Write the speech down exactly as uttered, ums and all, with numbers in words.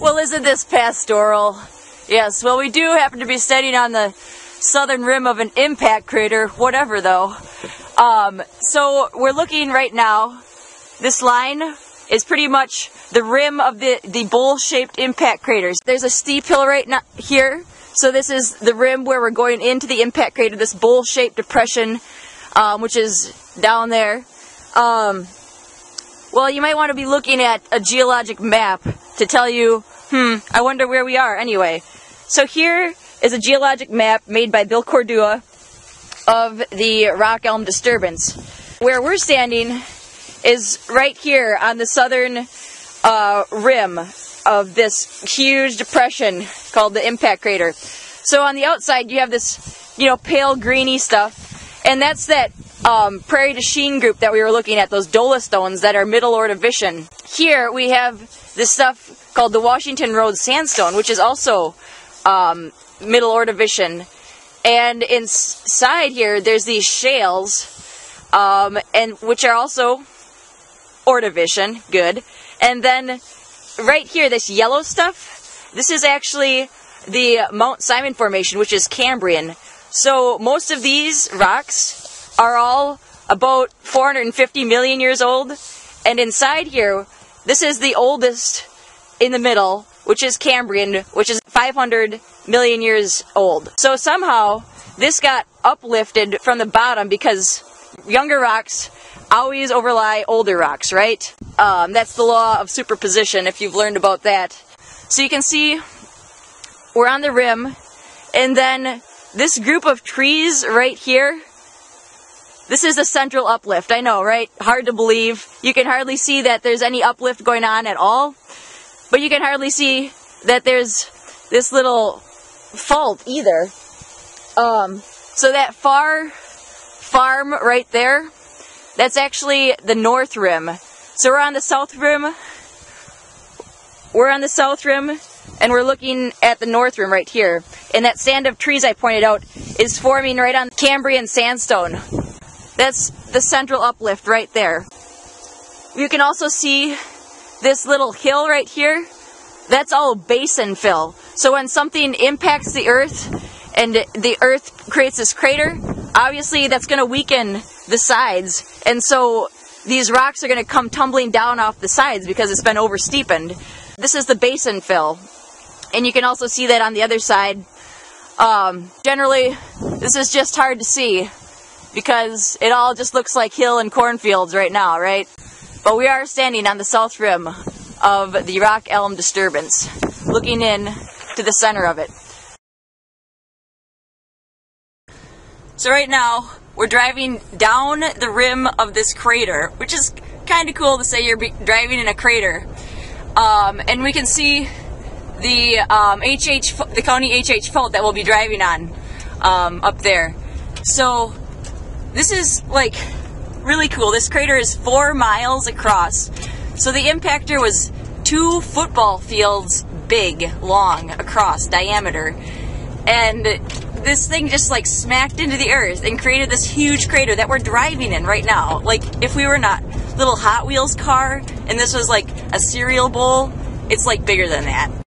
Well, isn't this pastoral? Yes, well, we do happen to be standing on the southern rim of an impact crater, whatever though. Um, so we're looking right now, this line is pretty much the rim of the, the bowl-shaped impact craters. There's a steep hill right now, here, so this is the rim where we're going into the impact crater, this bowl-shaped depression, um, which is down there. Um, well, you might want to be looking at a geologic map to tell you, hmm, I wonder where we are anyway. So here is a geologic map made by Bill Cordua of the Rock Elm Disturbance. Where we're standing is right here on the southern uh, rim of this huge depression called the impact crater. So on the outside you have this, you know, pale greeny stuff, and that's that um, Prairie du Chien group that we were looking at, those dolistones that are middle Ordovician. Here we have this stuff called the Washington Road Sandstone, which is also um, middle Ordovician, and inside here there's these shales, um, and which are also Ordovician, good. And then right here, this yellow stuff, this is actually the Mount Simon Formation, which is Cambrian. So most of these rocks are all about four hundred fifty million years old. And inside here, this is the oldest in the middle, which is Cambrian, which is five hundred million years old. So somehow this got uplifted from the bottom because younger rocks always overlie older rocks, right? Um, that's the law of superposition, if you've learned about that. So you can see we're on the rim, and then this group of trees right here, this is the central uplift. I know, right? Hard to believe. You can hardly see that there's any uplift going on at all, but you can hardly see that there's this little fault either. Um, so that far farm right there, that's actually the north rim. So we're on the south rim, we're on the south rim, and we're looking at the north rim right here. And that stand of trees I pointed out is forming right on Cambrian sandstone. That's the central uplift right there. You can also see this little hill right here, that's all basin fill. So when something impacts the earth and the earth creates this crater, obviously that's going to weaken the sides, and so these rocks are going to come tumbling down off the sides because it's been oversteepened. This is the basin fill, and you can also see that on the other side. Um, generally, this is just hard to see because it all just looks like hill and cornfields right now, right? But we are standing on the south rim of the Rock Elm Disturbance, looking in to the center of it. So right now, we're driving down the rim of this crater, which is kind of cool to say you're be driving in a crater. Um, and we can see the um, H H, the county H H fault that we'll be driving on um, up there. So this is like really cool. This crater is four miles across. So the impactor was two football fields big, long, across, diameter. And this thing just like smacked into the earth and created this huge crater that we're driving in right now. Like if we were not little Hot Wheels car and this was like a cereal bowl, it's like bigger than that.